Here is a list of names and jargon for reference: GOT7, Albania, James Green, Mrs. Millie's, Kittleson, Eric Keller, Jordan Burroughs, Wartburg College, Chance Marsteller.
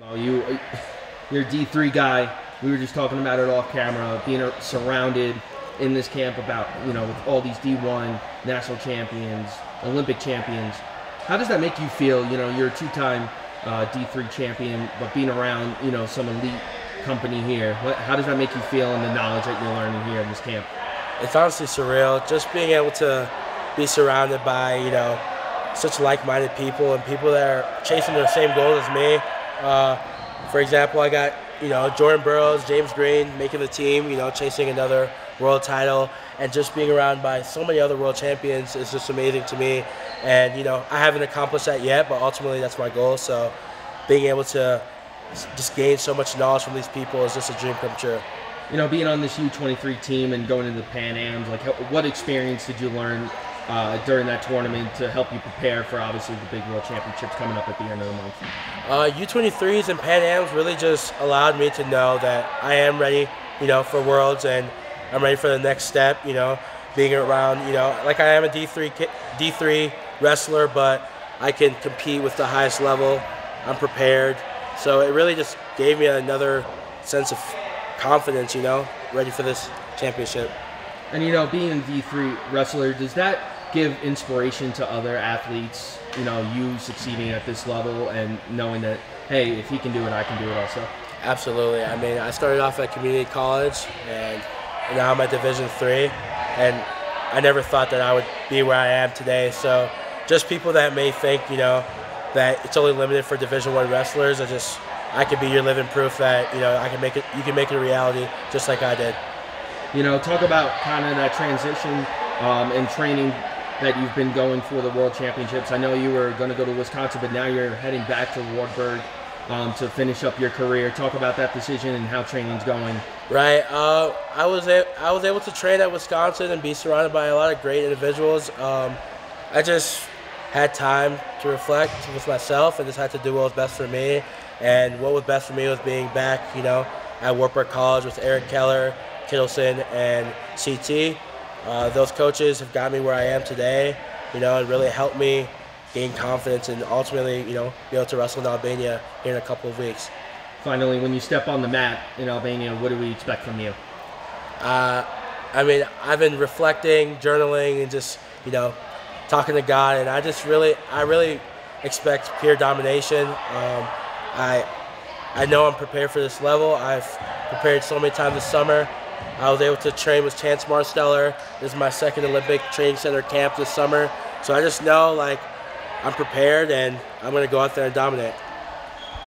Well, you're a D3 guy. We were just talking about it off camera, being surrounded in this camp about, with all these D1 national champions, Olympic champions. How does that make you feel? You're a two-time D3 champion, but being around, some elite company here. How does that make you feel and the knowledge that you're learning here in this camp? It's honestly surreal. Just being able to be surrounded by, such like-minded people and people that are chasing the same goals as me. For example, I got, Jordan Burroughs, James Green making the team, chasing another world title, and just being around by so many other world champions is just amazing to me. And, I haven't accomplished that yet, but ultimately that's my goal. So being able to just gain so much knowledge from these people is just a dream come true. Being on this U23 team and going into the Pan Ams, what experience did you learn during that tournament to help you prepare for obviously the big world championships coming up at the end of the month? U23s and Pan Ams really just allowed me to know that I am ready, for Worlds, and I'm ready for the next step, being around, like I am a D3 wrestler, but I can compete with the highest level. I'm prepared. So it really just gave me another sense of confidence, ready for this championship. And being a D3 wrestler, does that give inspiration to other athletes, you succeeding at this level and knowing that, hey, if he can do it, I can do it also? Absolutely. I mean, I started off at community college, and now I'm at Division III, and I never thought that I would be where I am today. So just people that may think, that it's only limited for Division I wrestlers, I could be your living proof that, I can make it, you can make it a reality just like I did. Talk about kind of that transition and training that you've been going for the World Championships. I know you were going to go to Wisconsin, but now you're heading back to Wartburg to finish up your career. Talk about that decision and how training's going. Right. I was able to train at Wisconsin and be surrounded by a lot of great individuals. I just had time to reflect with myself and just had to do what was best for me. And what was best for me was being back, at Wartburg College with Eric Keller, Kittleson, and CT. Those coaches have got me where I am today. It really helped me gain confidence and ultimately, be able to wrestle in Albania here in a couple of weeks. Finally, when you step on the mat in Albania, what do we expect from you? I mean, I've been reflecting, journaling, and just, talking to God, and I really expect pure domination. I know I'm prepared for this level. I've prepared so many times this summer. I was able to train with Chance Marsteller. This is my second Olympic training center camp this summer. So I just know, I'm prepared, and I'm going to go out there and dominate.